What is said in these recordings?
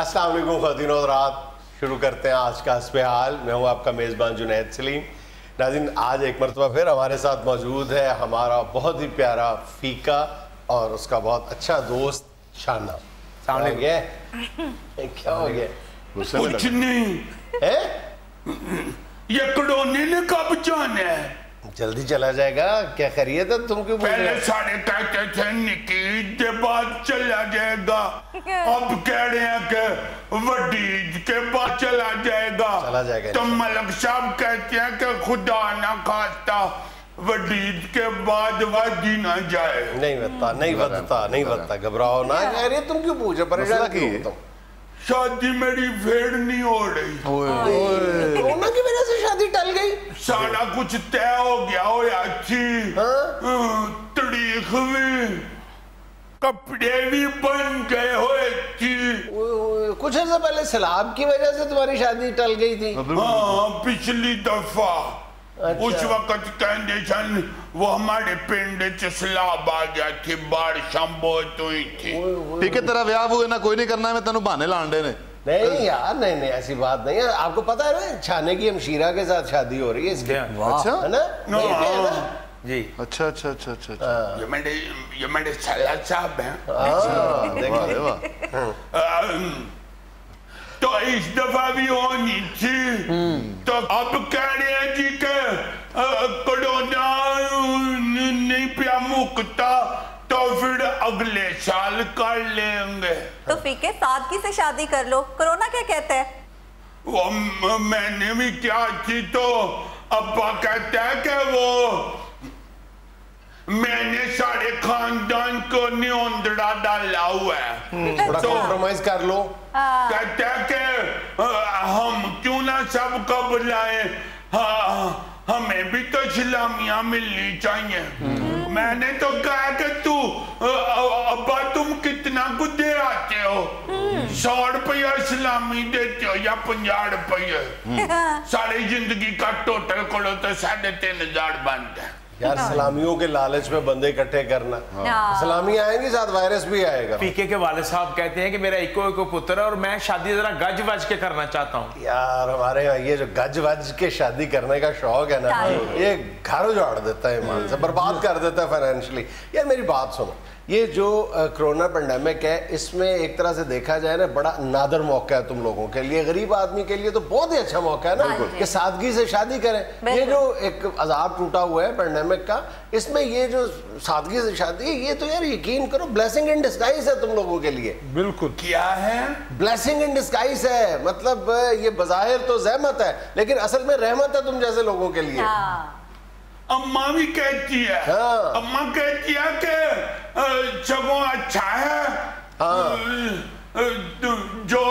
अस्सलाम वालेकुम ख़वातीन और आप शुरू करते हैं आज का हिस्सा हाल। मैं हूँ आपका मेज़बान जुनैद सलीम। नाज़रीन, आज एक मरतबा फिर हमारे साथ मौजूद है हमारा बहुत ही प्यारा फीका और उसका बहुत अच्छा दोस्त शाना। सामने गया क्या हो गया? कुछ नहीं है, ये कड़ोनी ने कब जाना है? जल्दी चला जाएगा, क्या खैरियत है? तुम क्यों पहले सारे कहते थे निकीज के बाद चला जाएगा, अब कह रहे हैं कि वडीज के बाद चला जाएगा। तो मलक साहब कहते हैं कि खुदा ना खास्ता वडीज के बाद वादी ना जाए। नहीं बता, घबराओ ना। खैरियत तुम क्यों पूछ रहे? शादी मेरी फेड नहीं हो रही, कोरोना की वजह से शादी टल गई। सारा कुछ तय हो गया हो अच्छी, तारीख भी, कपड़े भी बन गए हो अच्छी। कुछ ऐसा पहले सैलाब की वजह से तुम्हारी शादी टल गई थी? हाँ, पिछली दफा। अच्छा। उस वक्त कंडीशन वो हमारे पिंड सैलाब आ गया थी, बारिश बहुत हुई थी। ठीक है, तेरा ब्याह हुआ ना, कोई नहीं करना, मैं तेन बहाने लांडे ने। नहीं यार, नहीं ऐसी बात नहीं है। आपको पता है ना, छाने की हम शीरा के साथ शादी हो रही है इसके। अच्छा है ना? जी। अच्छा। ये मेरे साला साहब हैं, तो इस दफा भी होनी थी। तो अब कह रहे हैं जी के कोरोना नहीं पिया मुकता, तो फिर अगले साल कर लेंगे। तो फीके, सादगी से शादी कर लो, कोरोना क्या कहते हैं? वो मैंने भी क्या की, तो अब्बा कहते हैं कि वो मैंने सारे खानदान को न्योंदड़ा डाला हुआ है, थोड़ा कॉम्प्रोमाइज कर लो। कहते हैं कि हम क्यों ना सबको बुलाए, हमें भी तो सलामियां मिलनी चाहिए। मैंने तो कहा कि तू अब्बा तुम कितना कुछ दे आते हो, 100 रुपया सलामी देते हो या 50 रुपये? सारी जिंदगी का टोटल करो तो 3,500 बनता है। यार, सलामियों के लालच में बंदे इकट्ठे करना, सलामी आएंगी साथ वायरस भी आएगा। पीके के वाले साहब कहते हैं कि मेरा इको पुत्र है और मैं शादी जरा गज वज के करना चाहता हूँ। यार, हमारे ये जो गज वज के शादी करने का शौक है ना, ये घर उजाड़ देता है, ईमान से बर्बाद कर देता है फाइनेंशियली। यार मेरी बात सुनो, ये जो कोरोना पेंडेमिक है, इसमें एक तरह से देखा जाए ना, बड़ा नादर मौका है तुम लोगों के लिए, गरीब आदमी के लिए तो बहुत ही अच्छा मौका है ना कि सादगी से शादी करें। ये जो एक अजाब टूटा हुआ है पेंडेमिक का, इसमें ये जो सादगी से शादी, ये तो यार यकीन करो ब्लेसिंग इन डिस्गाइज है तुम लोगों के लिए। बिल्कुल। क्या है? ब्लेसिंग इन डिस्गाइज है, मतलब ये बज़ाहिर तो जहमत है लेकिन असल में रहमत है तुम जैसे लोगों के लिए। अम्मा भी कहती है। हाँ। अम्मा कहती है कि जगो अच्छा है। हाँ। जो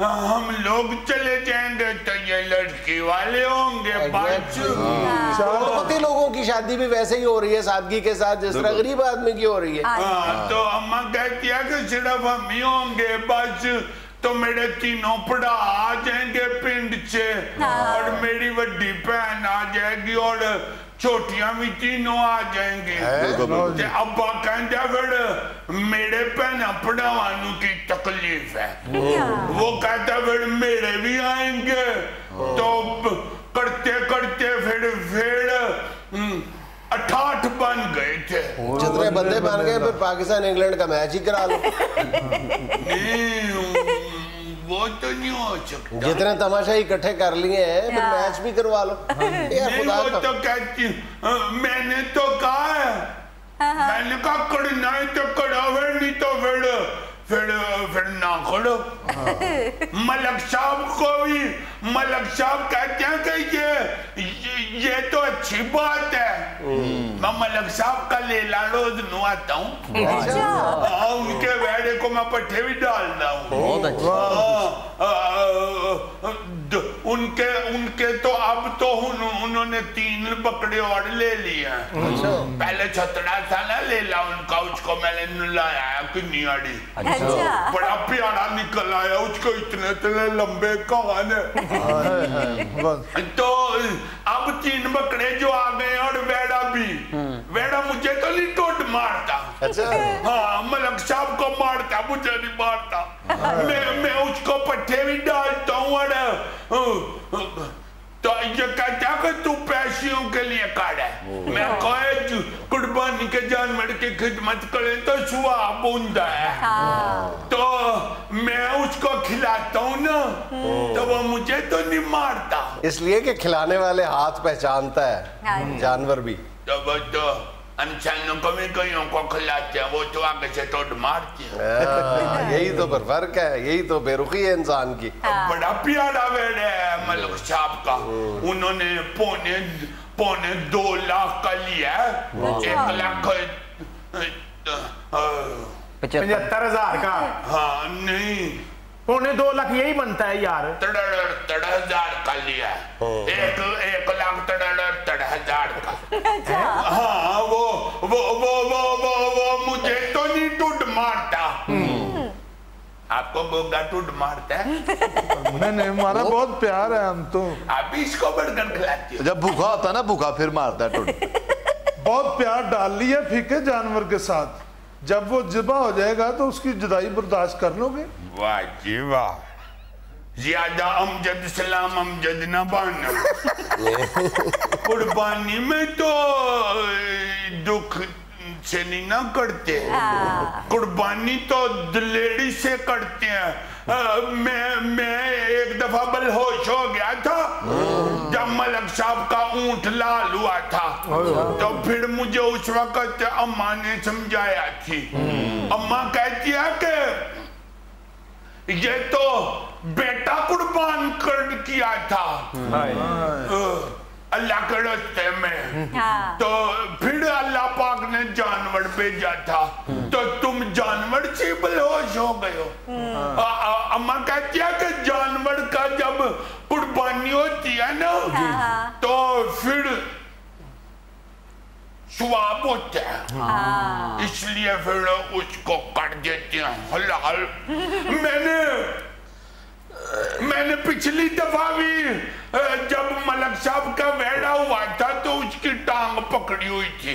हम लोग चले जाएंगे तो ये लड़की वाले होंगे। करोड़पति लोगों की शादी भी वैसे ही हो रही है सादगी के साथ, जिस तरह गरीब आदमी की हो रही है। हाँ। तो अम्मा कहती है कि सिर्फ हम ही होंगे बस, तो मेरे तीनों पड़ा आ जाएंगे पिंड से। हाँ। और मेरी बड़ी बहन आ जाएगी और छोटियां भी तीनों आ जाएंगी। अब्बा कहता फिर मेरे भैन पढ़ावानू की तकलीफ है, वो कहता फिर मेरे भी आएंगे। तो करते फिर 68 बन गए थे, जितने बंदे बन गए। फिर पाकिस्तान इंग्लैंड का मैच ही करा लो। नहीं, वो तो नहीं हो सकता, जितने तमाशा इकट्ठे कर लिए हैं, फिर मैच भी करवा लो। वो तो कहती, मैंने तो कहा है, मैंने कहा करना है तो करो, नहीं तो फिर ना करो। मलक साहब को भी, मलक साहब कहते हैं कि ये तो अच्छी बात है। मैं मलक साहब का लेला रोज नुआता हूँ, उनके बेड़े को मैं पट्टे भी डालता हूँ उनके। तो अब तो उन्होंने 3 बकरे और ले लिए। पहले 17 था ना लेला उनका, उसको मैंने नुलाया कि नियाड़ी। अच्छा। बड़ा प्यारा निकल आया, उसको इतने लंबे कान है। तो अब 3 बकरे जो आ गए और बेड़ा भी। वेड़ा मुझे तो लिटोट मारता। अच्छा। हाँ, मलक साहब को मारता, मुझे नहीं मारता। मैं उसको पट्टे भी डालता हूँ और तो ये कहता कि तू पैसियों के लिए काढ़ा है। मैं कहे कुर्बानी के जानवर की खिदमत करे तो स्वाब बुंदा है। हाँ। तो मैं उसको खिलाता हूँ ना, तो वो मुझे तो नहीं मारता। इसलिए कि खिलाने वाले हाथ पहचानता है जानवर भी। तो इंसानों को भी कईयों को खिलाते हैं, वो तो आगे से टोट मारती है। यही तो फर्क है, यही तो बेरुखी है इंसान की। बड़ा प्यारा वेड है मलक साहब का। उन्होंने पौने 2 लाख का लिया, 1,75,000 का। हाँ नहीं, 2.5 लाख यही बनता है यार। 3,000 का लिया, 1,00,000 का। हाँ वो मुझे तो नहीं टूट मारता। आपको गोगा टूट मारता है? नहीं, हमारा बहुत प्यार है हम तो। आप भी इसको बर्गर खिलाती हो? जब भूखा होता ना, भूखा फिर मारता है टूट। बहुत प्यार डाल लिया फीके जानवर के साथ, जब वो जिबा हो जाएगा तो उसकी जुदाई बर्दाश्त कर लोगे। वाह जी वाह, ज्यादा अमजद सलाम अमजद ना बनो। कुर्बानी में तो दुख से नहीं ना करते, कुर्बानी तो दिलेरी से करते हैं। मैं एक दफा बलहोश हो गया था जब मलक साहब का ऊंट लाल हुआ था, तो फिर मुझे उस वक्त अम्मा ने समझाया थी। अम्मा कहती है कि ये तो बेटा कुर्बान कर किया था अल्लाह के रास्ते में। तो फिर अल्लाह पाक ने जानवर भेजा था, तो तुम जानवर से बलहोश हो गए हो। अम्मा कहती है कि जानवर का जब कुर्बानी होती है ना, तो फिर स्वाब होता है, इसलिए फिर उसको काट देते हैं हलाल। मैंने पिछली दफा भी जब मलक साहब का वेड़ा हुआ था तो उसकी टांग पकड़ी हुई थी।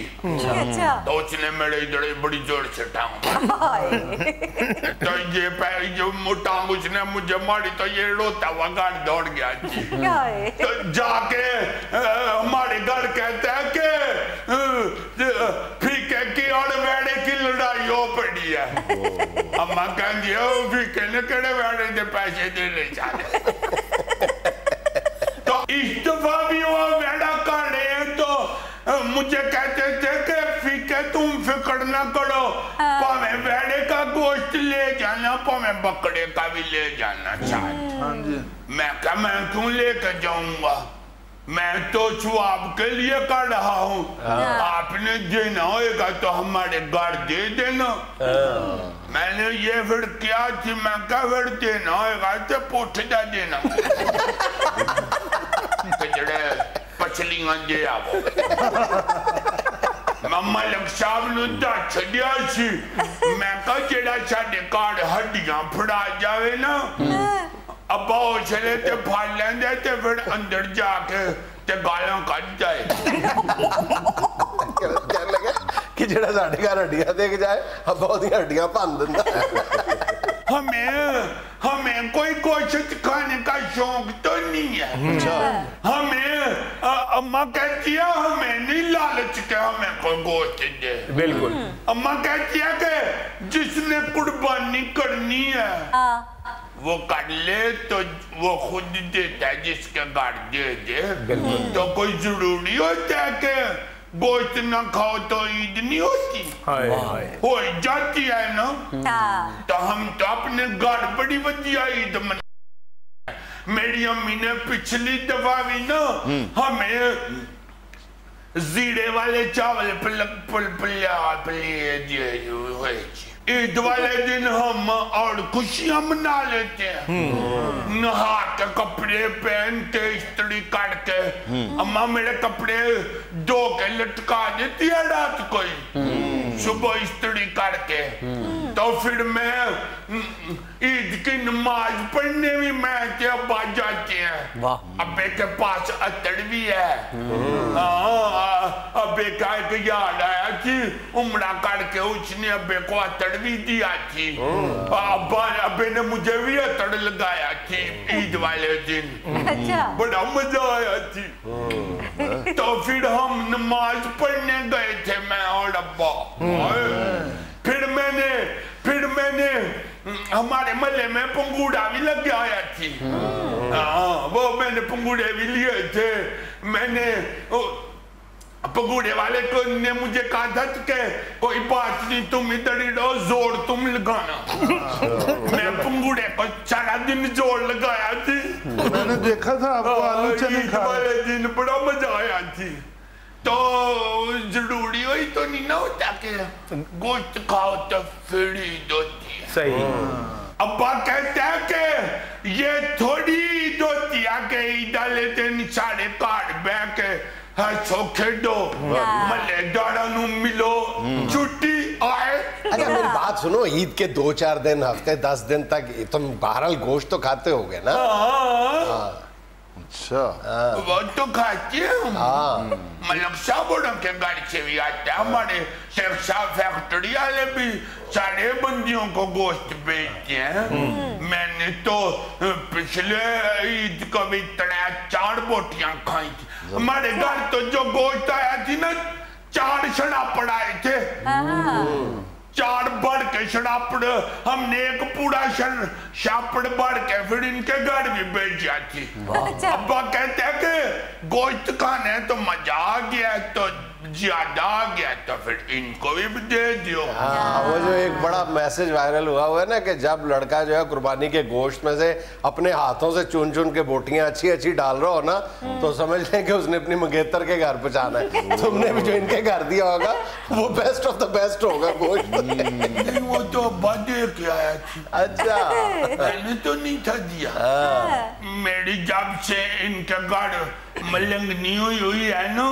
अच्छा। तो उसने मेरे इधर बड़ी जोर से टांग तो ये टांग उसने मुझे मारी, तो ये रोता हुआ घर दौड़ गया जी। तो जाके हमारे घर कहता है कि फीके की और वेड़े की लड़ाई हो पड़ी है। अम्मा कहती है फीके ने केड़े वेड़े के पैसे देने चाहे। इस दफा भी वो वेड़ा काढ़े हैं तो मुझे कहते थे कि फीके तुम फिक्र ना करो, भावे वेड़े का गोश्त ले जाना, भावे बकरे का भी ले जाना चाहिए। मैं क्यों लेकर जाऊंगा, मैं तो स्वाब के लिए कर रहा हूँ। आपने देना होगा तो हमारे घर दे देना। मैंने ये फिर क्या थी, मैं क्या फिर देना होगा तो पोठा देना। हमें कोई गोश्त खाने का शौक तो नहीं है। हमें अम्मा कहती है हमें नहीं लालच के हमें कोई गोश्त दे। बिल्कुल। अम्मा कहती है कि जिसने कुर्बानी करनी है वो कर ले, तो वो खुद देता है जिसके घर दे दे। तो कोई जरूरी होता है कि गोश्त ना खाओ तो ईद नहीं होती, हो जाती है ना। तो हम तो अपने घर बड़ी बढ़िया ईद मना। मेरी अम्मी ने पिछली दफा भी ना हमें जीरे वाले चावल ईद वाले दिन हम और खुशियां मना लेते हैं, नहा के कपड़े पहनते इस्त्री करके। अम्मा मेरे कपड़े धो के लटका देती है रात को ही, सुबह इस्त्री करके। तो फिर मैं ईद की नमाज पढ़ने भी मैं अब्बा जाते हैं, अब्बे के पास अतड़ भी है। अबे का याद आया कि उम्रा करके उसने अबे को अतड़ भी दिया थी। अबे ने मुझे भी अतड़ लगाया थी ईद वाले दिन, बड़ा मजा आया थी। तो फिर हम नमाज पढ़ने गए थे मैं और अब्बा। फिर मैंने हमारे मल्ले में पंगूड़ा भी लग गया थी। हाँ, वो मैंने पंगूड़े भी लिए थे। मैंने पंगूड़े वाले को ने मुझे कहा था कि कोई बात नहीं, तुम इधर ही रहो, जोर तुम लगाना। मैं पंगूड़े को सारा दिन जोर लगाया थी। मैंने देखा था आपको आलू चने खा वाले दिन, बड़ा मजा आया थी। तो जरूरी वही तो नहीं ना होता के गोश्त खाओ तो फिर ईद होती है। सही। अब्बा कहते हैं कि ये थोड़ी ईद होती है कि ईद वाले दिन सारे घर बैठ के हंसो खेडो मल्लेदारों को मिलो छुट्टी आए। अच्छा मेरी बात सुनो, ईद के 2-4 दिन हफ्ते 10 दिन तक तुम बहरहाल गोश्त तो खाते होगे ना? अच्छा वो तो खाते हैं। मलक साहब के घर से भी आता है, हमारे शेख साहब फैक्ट्री वाले भी सारे बंदियों को गोश्त बेचते हैं। मैंने तो पिछले ईद को भी 3-4 बोटियां खाई थी। हमारे घर तो जो गोश्त आया थी ना 4 शरापड़ आए थे, 4 भर के शरापड़। हमने एक पूरा शापड़ भर के फिर इनके घर भी बेच जाती। अब्बा कहते हैं कि गोश्त खाने तो मजा आ गया, तो ज्यादा आ गया तो फिर इनको भी दे दियो। वो जो एक बड़ा मैसेज वायरल हुआ है ना कि जब लड़का जो है कुर्बानी के गोश्त में से अपने हाथों से चुन चुन के बोटियां अच्छी डाल रहा हो ना, तो समझ लें कि उसने अपनी मंगेतर के घर पहुंचाना है। तुमने भी जो इनके घर दिया होगा वो बेस्ट ऑफ द बेस्ट होगा गोश्त। वो तो बर्थडे क्या है। अच्छा मैंने तो नहीं था दिया। मेरी जब से इनका घर मलंगनी हुई है ना,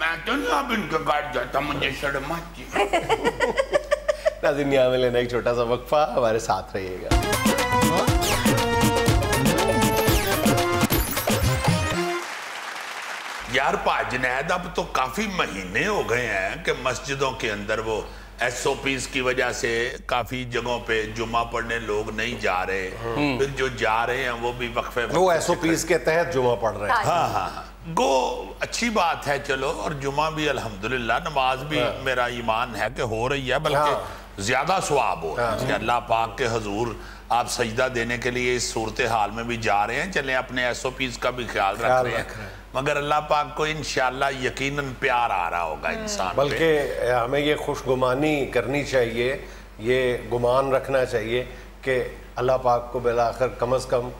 मैं तो ना अब इनका घर जाता, मुझे शर्म आती है। नाज़रीन यहाँ में लेना एक छोटा सा वक्फा, हमारे साथ रहिएगा। यार जुनैद अब तो काफी महीने हो गए हैं कि मस्जिदों के अंदर वो SOPs की वजह से काफी जगहों पे जुमा पढ़ने लोग नहीं जा रहे, फिर जो जा रहे हैं वो भी वक्फे वो SOPs के तहत जुमा पढ़ रहे हैं। हाँ। गो अच्छी बात है, चलो। और जुमा भी अल्हम्दुलिल्लाह नमाज भी मेरा ईमान है कि हो रही है, बल्कि ज्यादा सवाब हो रहा है। अल्लाह पाक के हजूर आप सजदा देने के लिए इस सूरत हाल में भी जा रहे हैं, चले अपने SOPs का भी ख्याल रख रहे हैं, मगर अल्लाह पाक को इंशाल्लाह यकीनन प्यार आ रहा होगा इंसान। बल्कि हमें ये खुशगुमानी करनी चाहिए, ये गुमान रखना चाहिए कि अल्लाह पाक को बिलाखिर कम अज़ कम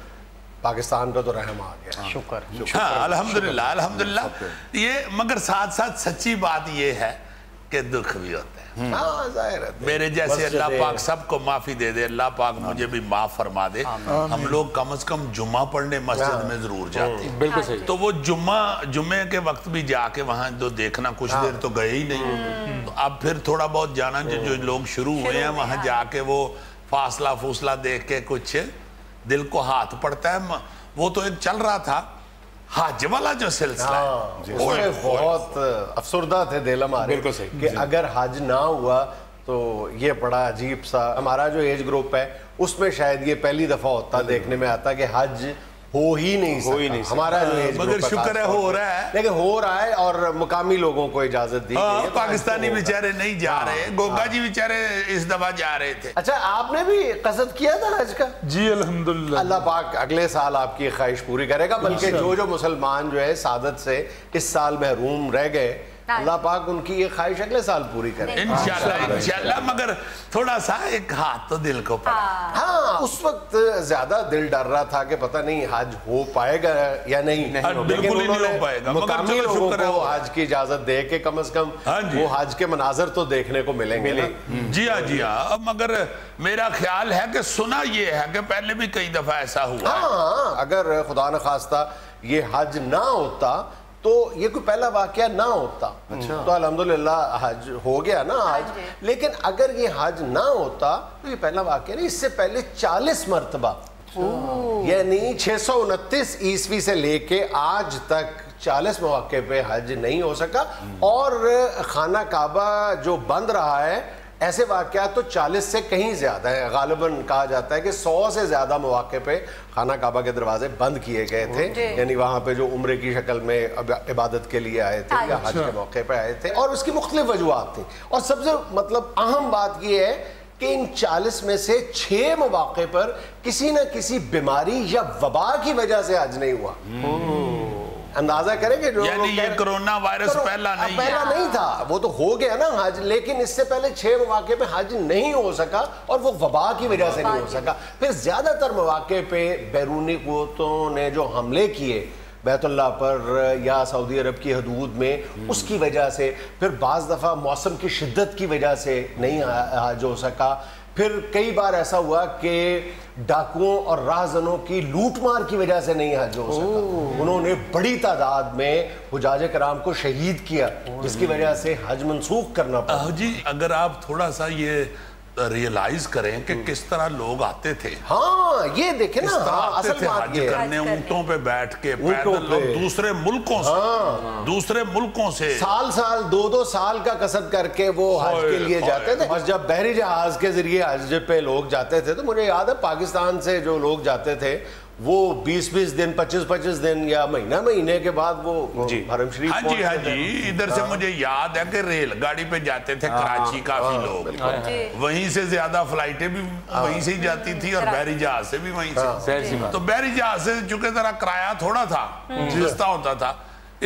पाकिस्तान पर तो रहम आ गया। शुक्र। हाँ अल्हम्दुलिल्लाह अल्हम्दुलिल्लाह। ये मगर साथ साथ सच्ची बात ये है कि दुख भी होता है। हाँ ज़ाहिर है। मेरे जैसे अल्लाह पाक सबको माफ़ी दे दे, अल्लाह पाक मुझे भी माफ़ फरमा दे। हम लोग कम से कम जुमा पढ़ने मस्जिद में जरूर जाते हैं। बिल्कुल सही। तो वो जुमे के वक्त भी जाके वहाँ जो देखना, कुछ देर तो गए ही नहीं, तो अब फिर थोड़ा बहुत जाना जो लोग शुरू हुए हैं वहाँ जाके वो फासला देख के कुछ दिल को हाथ पड़ता है। वो तो एक चल रहा था हाज वाला जो सिलसिला, बहुत अफसरदा थे दिल हमारे कि अगर हज ना हुआ तो ये बड़ा अजीब सा। हमारा जो एज ग्रुप है उसमें शायद ये पहली दफा होता, देखने में आता कि हज हो ही नहीं सकता। हमारा जो एज मगर शुक्र है हो रहा है, लेकिन हो रहा है और मुकामी लोगों को इजाजत दी गई है। पाकिस्तानी बेचारे नहीं जा रहे, गोगा जी बेचारे इस दफा जा रहे थे। अच्छा आपने भी कसद किया था हज का? जी अल्हम्दुलिल्लाह। अल्लाह पाक अगले साल आपकी ख्वाहिश पूरी करेगा, बल्कि जो जो मुसलमान जो है सादत से इस साल महरूम रह गए अल्लाह पाक उनकी ये ख्वाहिश अगले साल पूरी करे इंशाल्लाह। मगर थोड़ा सा एक हाथ तो दिल को पड़ा। हाँ उस वक्त ज्यादा दिल डर रहा था कि पता नहीं हज हो पाएगा या नहीं, बिल्कुल नहीं हो पाएगा। मुकामी लोगों को हज की इजाजत दे के कम से कम वो हज के मनाजर तो देखने को मिलेंगे। जी हाँ जी हाँ। मगर मेरा ख्याल है कि सुना ये है कि पहले भी कई दफा ऐसा हुआ। हाँ अगर खुदा न खास्ता ये हज ना होता तो ये कोई पहला वाकया ना होता। अच्छा। तो अल्हम्दुलिल्लाह हज हो गया ना आज, लेकिन अगर ये हज ना होता तो ये पहला वाकया नहीं, इससे पहले 40 मरतबा यानी 629 ईस्वी से लेके आज तक 40 मौके पे हज नहीं हो सका और खाना काबा जो बंद रहा है ऐसे वाक़यात तो 40 से कहीं ज़्यादा है। गालिबन कहा जाता है कि 100 से ज़्यादा मौके पे खाना काबा के दरवाजे बंद किए गए थे, यानी वहाँ पे जो उम्रे की शक्ल में इबादत के लिए आए थे या हज के मौके पे आए थे, और उसकी मुख्तलिफ वजूहत थी। और सबसे मतलब अहम बात यह है कि इन 40 में से 6 मौके पर किसी न किसी बीमारी या वबा की वजह से हज नहीं हुआ। अंदाजा करें कि ये कोरोना वायरस पहला नहीं था, वो तो हो गया ना हज, लेकिन इससे पहले 6 मौके पे हज नहीं हो सका और वो वबा की वजह से नहीं हो सका। फिर ज्यादातर मौके पे बैरूनी कुतों ने जो हमले किए बैतुल्ला पर या सऊदी अरब की हदूद में, उसकी वजह से, फिर बाज़ दफ़ा मौसम की शिद्दत की वजह से नहीं हज हो सका। फिर कई बार ऐसा हुआ कि डाकुओं और राहजनों की लूटमार की वजह से नहीं हज हो सका। उन्होंने बड़ी तादाद में हुजाजे कराम को शहीद किया जिसकी वजह से हज मनसूख करना पड़ा। जी अगर आप थोड़ा सा ये रियलाइज करें कि किस तरह लोग आते थे। हाँ ये देखें ना, असल बात ये करने ऊँटों पे बैठ के पैदल लोग दूसरे मुल्कों से साल 2-2 साल का कसर करके वो हज के लिए जाते थे। और जब बहरी जहाज के जरिए हज पे लोग जाते थे तो मुझे याद है पाकिस्तान से जो लोग जाते थे वो 20-20 दिन 25-25 दिन या महीने के बाद वो हरम शरीफ पहुंचते थे। इधर से मुझे याद है कि रेलगाड़ी पे जाते थे कराची काफी लोग, वहीं से ज्यादा फ्लाइटें भी वहीं से ही जाती थी और बहरी जहाज से भी वहीं से। तो बहरी जहाज से चूंकि जरा किराया थोड़ा था, सस्ता होता था,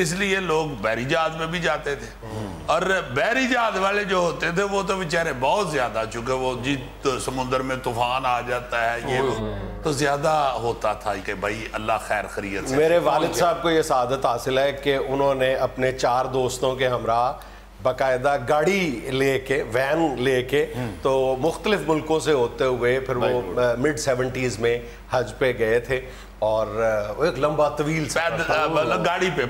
इसलिए लोग बहरी जहाज में भी जाते थे। और बहरी जहाज वाले जो होते थे वो तो बेचारे बहुत ज्यादा, चूंकि वो जी तो समुद्र में तूफान आ जाता है, ये तो ज्यादा होता था कि भाई अल्लाह खैर खैरियत से। मेरे वालिद साहब को ये सआदत हासिल है कि उन्होंने अपने 4 दोस्तों के हमरा बाकायदा गाड़ी लेके वैन लेके तो मुख्तलिफ मुल्कों से होते हुए फिर वो mid-70s में हज पे गए थे और एक लंबा तवील गाड़ी पे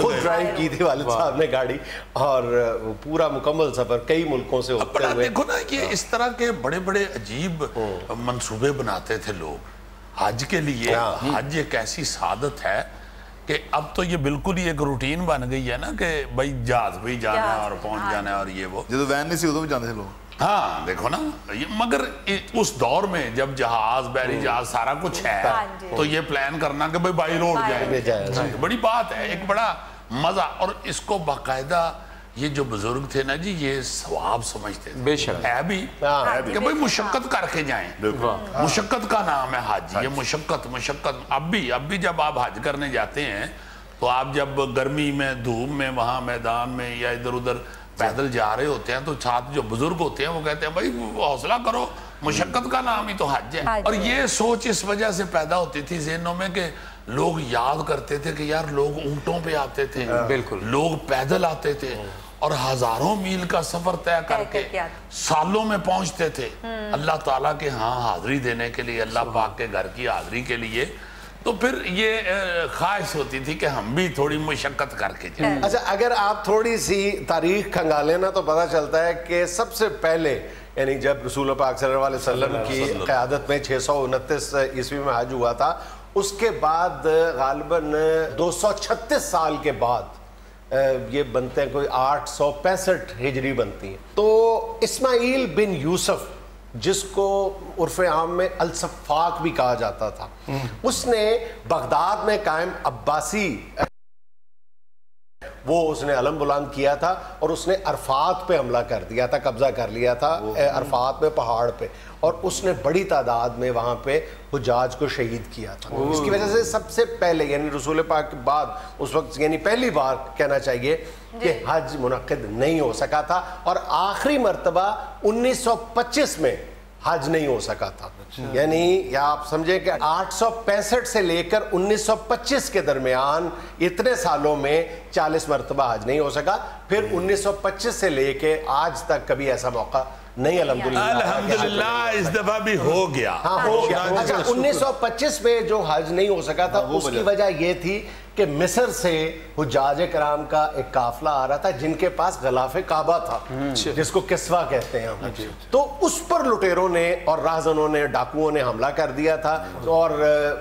खुद ड्राइव की थी वालिद साहब ने गाड़ी, और पूरा मुकम्मल सफर कई मुल्कों से होते हुए। देखो ना कि इस तरह के बड़े बड़े अजीब मंसूबे बनाते थे लोग हज के लिए। हज एक ऐसी सादत है कि अब तो ये बिल्कुल ही एक रूटीन बन गई है ना कि भाई जहाज भी जाना है और पहुंच जाना है और ये वो जो वैन नहीं सी उधर भी जाते थे लोग। हाँ देखो ना, मगर उस दौर में जब जहाज बहरी जहाज सारा कुछ है तो ये प्लान करना कि भाई बाई रोड जाए, बड़ी बात है, एक बड़ा मजा। और इसको बाकायदा ये जो बुजुर्ग थे ना जी ये सवाब समझते थे। बेशक है भी कि भाई मुशक्कत करके जाएं, मुशक्कत का नाम है हज। ये मुशक्कत अब भी जब आप हज करने जाते हैं तो आप जब गर्मी में धूप में वहाँ मैदान में या इधर उधर पैदल जा रहे होते हैं तो छात्र जो बुजुर्ग होते हैं वो कहते हैं भाई हौसला करो, मुशक्कत का नाम ही तो हज है। और ये सोच इस वजह से पैदा होती थी ज़हनों में कि लोग याद करते थे कि यार लोग ऊँटों पे आते थे, बिल्कुल लोग पैदल आते थे और हजारों मील का सफर तय करके सालों में पहुंचते थे अल्लाह ताला के हाँ हाजिरी देने के लिए, अल्लाह पाक के घर की हाजिरी के लिए। तो फिर ये ख्वाहिश होती थी कि हम भी थोड़ी मुशक्कत करके जाएं। अच्छा अगर आप थोड़ी सी तारीख खंगालें ना तो पता चलता है कि सबसे पहले यानी जब रसूल पाक सल्लल्लाहु अलैहि वसल्लम की क़यादत में 629 ईस्वी में हज हुआ था, उसके बाद गालिबन 236 साल के बाद ये बनते हैं कोई 865 हिजरी बनती है। तो इस्माइल बिन यूसफ जिसको उर्फ आम में अलसफाक भी कहा जाता था, उसने बगदाद में कायम अब्बासी वो उसने अलम बुलंद किया था और उसने अरफात पे हमला कर दिया था, कब्जा कर लिया था अरफात में पहाड़ पे, और उसने बड़ी तादाद में वहाँ पे हुजाज को शहीद किया था। इसकी वजह से सबसे पहले यानी रसूल पाक के बाद उस वक्त यानी पहली बार कहना चाहिए कि हज मुनक़िद नहीं हो सका था। और आखिरी मरतबा 1925 में हज नहीं हो सका था, यानी आप समझे कि 865 से लेकर 1925 के दरमियान इतने सालों में 40 मरतबा हज नहीं हो सका। फिर 1925 से लेके आज तक कभी ऐसा मौका नहीं अल्हम्दुलिल्लाह इस दफा भी हो गया। हाँ हो गया। अच्छा 1925 में जो हज नहीं हो सका था उसकी वजह यह थी कि मिस्र से हुजाज कराम का एक काफिला आ रहा था जिनके पास गलाफ काबा था जिसको किस्वा कहते हैं हम, तो उस पर लुटेरों ने और राहजनों ने डाकुओं ने हमला कर दिया था और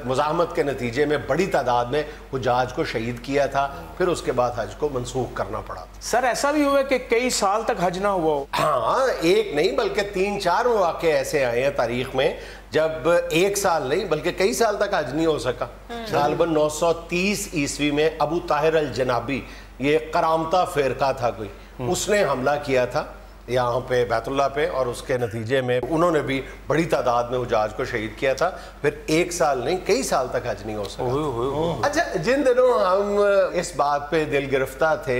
मुजाहमत के नतीजे में बड़ी तादाद में हुजाज को शहीद किया था। फिर उसके बाद हज को मनसूख करना पड़ा था। सर ऐसा भी हुआ कि कई साल तक हज ना हुआ हो? हाँ, एक नहीं बल्कि 3-4 वाक़े ऐसे आए हैं तारीख में जब एक साल नहीं बल्कि कई साल तक हज नहीं हो सका। सालबन 930 ईस्वी में अबू ताहिर अल जनाबी, ये करामता फ़िरका था कोई, उसने हमला किया था यहाँ पे बैतुल्ला पे और उसके नतीजे में उन्होंने भी बड़ी तादाद में हुजाज को शहीद किया था। फिर एक साल नहीं कई साल तक हज नहीं हो सका। अच्छा, जिन दिनों हम इस बात पे दिल गिरफ्तार थे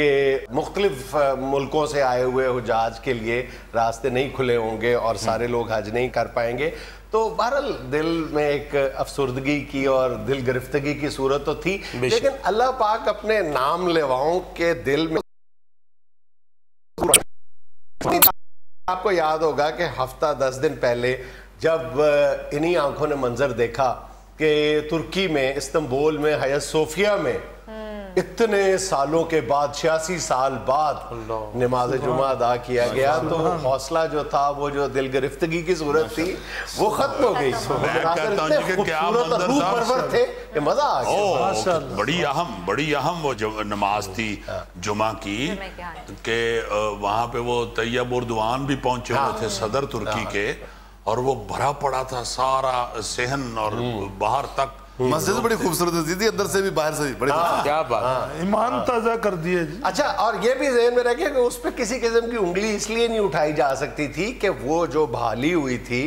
कि मुख्तलिफ मुल्कों से आए हुए हुजाज के लिए रास्ते नहीं खुले होंगे और सारे लोग हज नहीं कर पाएंगे, तो बहरहाल दिल में एक अफसुर्दगी की और दिल गिरफ्तगी की सूरत तो थी, लेकिन अल्लाह पाक अपने नाम लेवाओं के दिल में। आपको याद होगा कि हफ्ता 10 दिन पहले जब इन्हीं आंखों ने मंजर देखा कि तुर्की में इस्तंबुल में हया सोफिया में इतने सालों के बाद 86 साल बाद नमाज जुमा अदा किया गया, तो हौसला जो था वो जो दिल गिरफ्तगी की सूरत थी वो खत्म हो गई। थे मजा आ गया। बड़ी अहम वो नमाज थी जुमा की के वहाँ पे वो तैयब अरदुआन भी पहुंचे हुए थे सदर तुर्की के, और वो भरा पड़ा था सारा सहन और बाहर तक। मस्जिद बड़ी खूबसूरत थी, अंदर से भी बाहर से भी बड़ी। क्या बात, ईमान ताजा कर दिए। अच्छा, और ये भी ज़हन में रखिए कि उस पर किसी किस्म की उंगली इसलिए नहीं उठाई जा सकती थी कि वो जो बहाली हुई थी,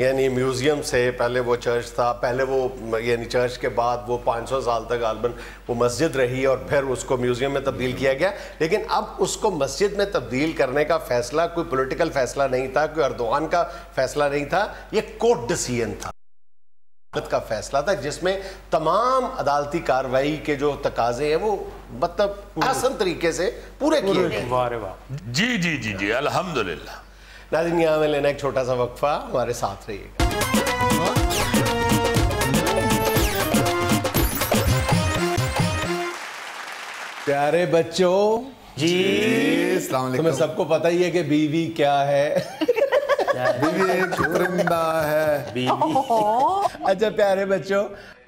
यानी म्यूजियम से पहले वो चर्च था, पहले वो यानी चर्च के बाद वो 500 साल तक गालबन वो मस्जिद रही और फिर उसको म्यूजियम में तब्दील किया गया, लेकिन अब उसको मस्जिद में तब्दील करने का फैसला कोई पोलिटिकल फैसला नहीं था, कोई अरदोआन का फैसला नहीं था, ये कोर्ट डिसीजन था का फैसला था जिसमें तमाम अदालती कार्रवाई के जो तकाजे हैं वो मतलब आसान तरीके से पूरे किए गए। जी जी जी जी, अल्हम्दुलिल्लाह। नाज़रीन, यहाँ में लेना एक छोटा सा वक्फा, हमारे साथ रहिएगा। प्यारे बच्चों जी, अस्सलाम वालेकुम। तुम्हें सबको पता ही है कि बीवी क्या है। बीवी है। अच्छा प्यारे बच्चों,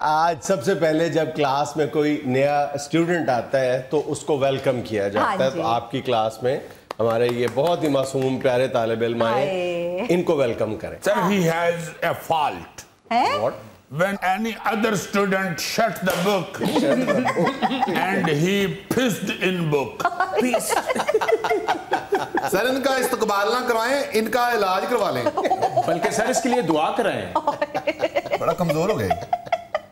आज सबसे पहले जब क्लास में कोई नया स्टूडेंट आता है तो उसको वेलकम किया जाता है, तो आपकी क्लास में हमारे ये बहुत ही मासूम प्यारे तालिब इल्म आए, इनको वेलकम करें। Sir, he has a fault. What? When any other student shut the book and he pissed in book. Sir इनका इस्तकबाल ना करवाएं, इनका इलाज करवा लें, बल्कि सर इसके लिए दुआ कराएं। बड़ा कमजोर हो गए।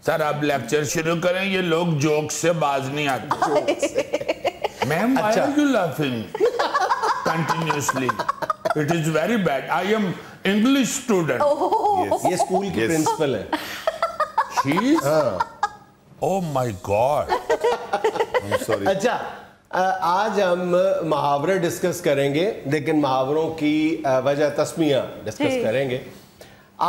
सर आप लेक्चर शुरू करें, ये लोग जोक से बाज नहीं आते। Ma'am, why are you laughing continuously? It is very bad. I am English student. ये स्कूल की प्रिंसिपल है। Oh my God. I'm sorry. अच्छा, आज हम मुहावरे डिस्कस करेंगे, लेकिन मुहावरों की वजह तस्मिया डिस्कस करेंगे।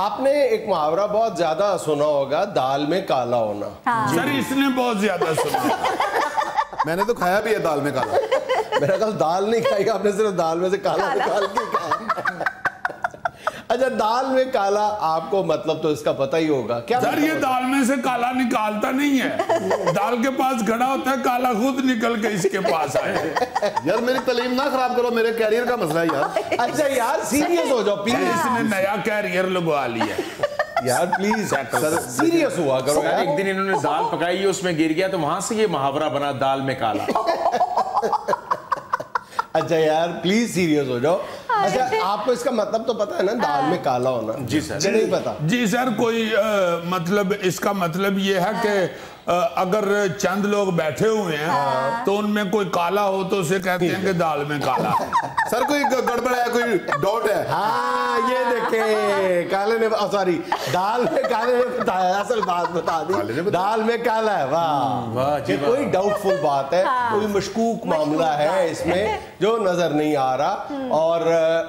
आपने एक मुहावरा बहुत ज्यादा सुना होगा, दाल में काला होना। सर इसने बहुत ज्यादा सुना। मैंने तो खाया भी है दाल में काला। मेरा कल दाल नहीं खाई, आपने सिर्फ दाल में से काला निकाल के खाया। अच्छा, दाल में काला, आपको मतलब तो इसका पता ही होगा क्या? सर ये दाल में से काला निकालता नहीं है, दाल के पास खड़ा होता है, काला खुद निकल के इसके पास आए। यार मेरी तालीम ना खराब करो, मेरे कैरियर का मसला है यार। अच्छा यार सीरियस हो जाओ प्लीज। इसने नया कैरियर लगवा लिया यार, प्लीज सर सीरियस हुआ करो यार। एक दिन इन्होंने दाल पकाई, उसमें गिर गया, तो वहां से ये मुहावरा बना, दाल में काला। अच्छा यार प्लीज सीरियस हो जाओ। अच्छा, आपको इसका मतलब तो पता है ना, दाल में काला होना। जी सर। जी नहीं पता। जी सर, कोई मतलब इसका मतलब ये है कि अगर चंद लोग बैठे हुए हैं तो उनमें कोई काला हो तो उसे कहते हैं कि दाल में काला है। सर कोई गड़बड़ है, कोई डॉट है। हाँ ये देखें, काले ने सॉरी दाल में काले ने बताया, असल बात बता दी, दाल में काला है। वाह वाह जी, कोई डाउटफुल बात है, कोई मशकूक मामला है इसमें जो नजर नहीं आ रहा, और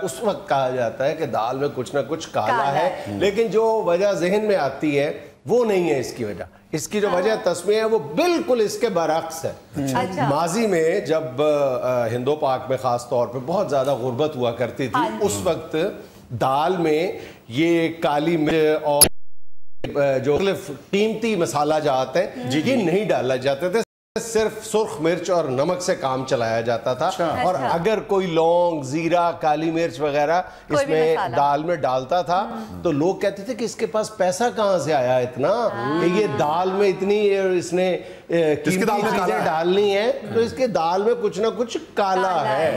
उस वक्त कहा जाता है कि दाल में कुछ ना कुछ काला है, लेकिन जो वजह जहन में आती है वो नहीं है इसकी वजह। इसकी जो वजह तस्मीह है वो बिल्कुल इसके बरअक्स है। अच्छा। माजी में जब हिंदो पाक में ख़ास तौर पे बहुत ज़्यादा गुर्बत हुआ करती थी, उस वक्त दाल में ये काली मिर्च और जो कीमती मसाला जात है ये नहीं डाला जाते थे, सिर्फ सुर्ख मिर्च और नमक से काम चलाया जाता था। और अगर कोई लौंग, जीरा, काली मिर्च वगैरह इसमें दाल में डालता था तो लोग कहते थे कि इसके पास पैसा कहाँ से आया इतना कि ये दाल में इतनी इसने चीजें डालनी है, तो इसके दाल में कुछ ना कुछ काला है,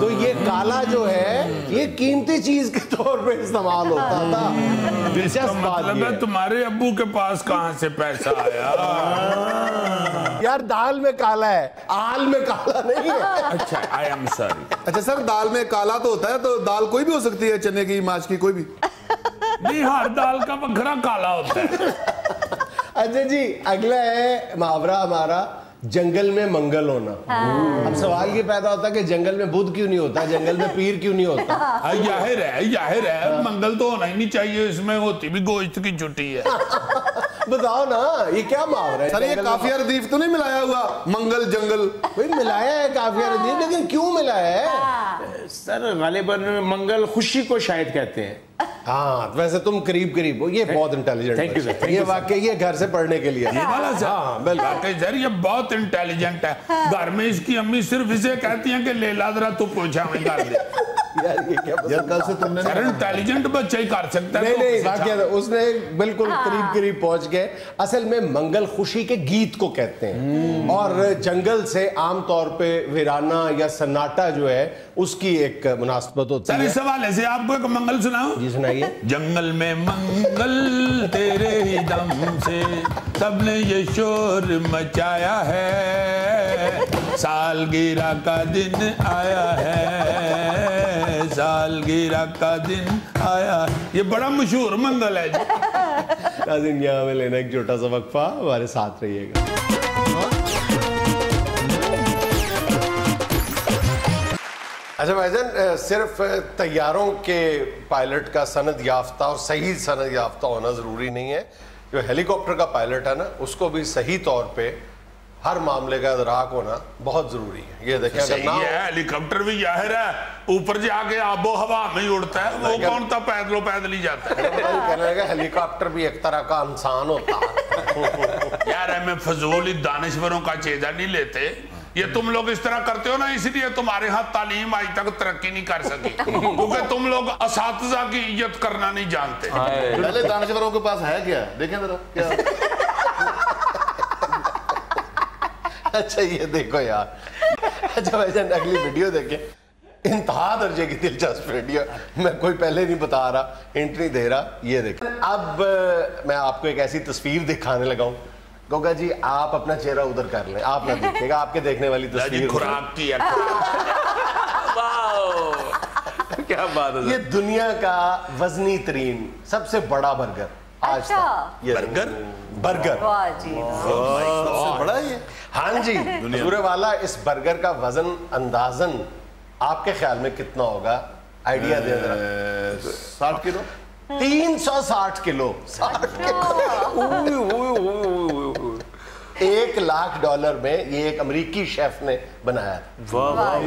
तो ये काला जो है ये कीमती चीज के तौर पे इस्तेमाल होता था। दिलचस्प बात है, तुम्हारे अब्बू के पास कहाँ से पैसा आया यार? दाल में काला है, आल में काला नहीं है। अच्छा, I am sorry। अच्छा सर, दाल में काला तो होता है, तो दाल कोई भी हो सकती है, चने की, माश की, कोई भी? नहीं, हर दाल का बखरा काला होता है। अच्छा जी, अगला है मुहावरा हमारा, जंगल में मंगल होना। अब सवाल ये पैदा होता है कि जंगल में बुद्ध क्यों नहीं होता, जंगल में पीर क्यों नहीं होता? जाहिर है, जाहिर है, मंगल तो होना ही नहीं चाहिए, इसमें होती भी गोश्त की छुट्टी है। बताओ ना, ये क्या मुहावरा है सर? ये काफिया रदीफ तो नहीं मिलाया हुआ, मंगल जंगल? भाई मिलाया है काफिया रदीफ, लेकिन क्यों मिलाया है सर? गालिबन मंगल खुशी को शायद कहते हैं। हाँ, वैसे तुम करीब करीब हो। ये बहुत इंटेलिजेंट, ये वाकई ये घर से पढ़ने के लिए सर, ये बहुत इंटेलिजेंट है। घर में इसकी अम्मी सिर्फ इसे कहती है कि लेला जरा तू पोछा में डाल दे। इंटेलिजेंट बच्चा ही कर सकता है। नहीं, नहीं, उसने बिल्कुल करीब करीब पहुंच गए। असल में मंगल खुशी के गीत को कहते हैं, और जंगल से आमतौर पे वीराना या सन्नाटा जो है उसकी एक मुनासबत होती है। इस हवाले से आपको एक मंगल सुनाओ जी, सुनाइए। जंगल में मंगल तेरे ही दम से सबने ये शोर मचाया है, सालगिरह का दिन आया है, सालगिरह का दिन आया। ये बड़ा मशहूर मंगल है। यहाँ में लेना एक छोटा सा वक्फा, हमारे साथ रहिएगा। अच्छा भाईजान, सिर्फ तैयारों के पायलट का सनद याफ्ता और सही सनद याफ्ता होना ज़रूरी नहीं है, जो हेलीकॉप्टर का पायलट है ना, उसको भी सही तौर पे हर मामले का इदराक होना बहुत जरूरी है। ये देखिए, हेलीकॉप्टर भी जाहिर है ऊपर जाके आबो हवा में उड़ता है, वो कौन सा पैदल ही जाता है। कहने लगा हेलीकॉप्टर भी एक तरह का इंसान होता है। यार, हमें फजूल दानिश्वरों का चेजा नहीं लेते। ये तुम लोग इस तरह करते हो ना, इसलिए तुम्हारे हाथ तालीम आज तक तरक्की नहीं कर सकी, क्योंकि तुम लोग असातिज़ा की इज्जत करना नहीं जानते। पहले दानिश्वरों के पास है क्या, देखें जरा। अच्छा ये देखो यार। अच्छा भाईजान, अगली वीडियो देखें, इंतहा दर्जे की दिलचस्प वीडियो। मैं कोई पहले नहीं बता रहा, हिंट नहीं दे रहा। ये देखो, अब मैं आपको एक ऐसी तस्वीर दिखाने लगा हूँ, गोगा जी आप अपना चेहरा उधर कर लें, आप ना देखिएगा, आपके देखने वाली तस्वीर खुराक की है। क्या बात है, ये दुनिया का वजनी तरीन सबसे बड़ा बर्गर आज तक। ये बर्गर बड़ा ये, हाँ जी, पूरे वाला। इस बर्गर का वजन अंदाजन आपके ख्याल में कितना होगा? आइडिया दे जरा। 60 किलो? 360 किलो। 60 किलो। $1,00,000 में ये एक अमेरिकी शेफ ने बनाया था।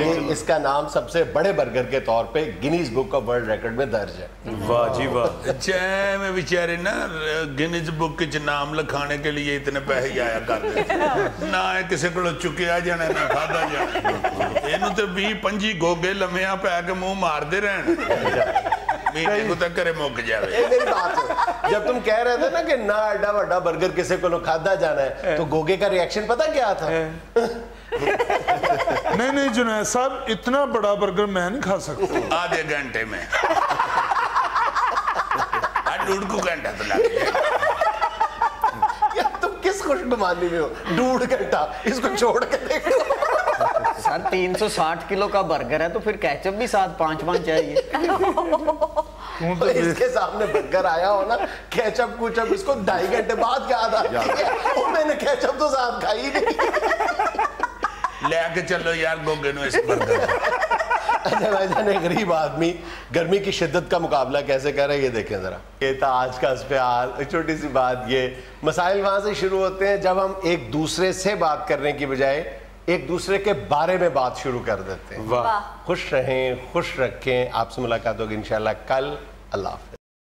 ये इसका नाम सबसे बड़े बर्गर के तौर पे Guinness book of world record में दर्ज है। वाह जी वाह। चाहे मैं बेचारे ना गिनीज बुक के नाम लिखाने के लिए इतने पैसे आया करते ना, किसी को चुकया जाने ना खादा जाने, इनू तो 20-25 गोगे लम्हिया पै के मुंह मारते रहने। जब तुम कह रहे थे ना कि ना एडा वड्डा बर्गर किसे को खादा जाना है, तो गोगे का रिएक्शन पता क्या था? नहीं नहीं जुनैद साहब, इतना बड़ा बर्गर मैं नहीं खा सकता। आधे घंटे में को घंटा तो लगे। तुम किस खुशगुमानी में हो? 1.5 घंटा इसको छोड़ के देखो। 360 किलो का बर्गर है, तो फिर केचप भी साथ 5-5 चाहिए। तो इसके सामने बर्गर आया हो ना, केचप कुचप इसको 2.5 घंटे बाद याद आता, और मैंने केचप तो साथ खाई नहीं। ले आके चलो यार गोगे नो इस बर्गर। अच्छा भाई जान, एक गरीब आदमी गर्मी की शिद्दत का मुकाबला कैसे कर रहे हैं ये देखें ज़रा। ये था आज का इस पे हाल। छोटी सी बात, ये मसाइल वहाँ से शुरू होते हैं जब हम एक दूसरे से बात करने की बजाय एक दूसरे के बारे में बात शुरू कर देते हैं। वाह, खुश रहें, खुश रखें। आपसे मुलाकात होगी इंशाल्लाह कल। अल्लाह हाफ़िज़।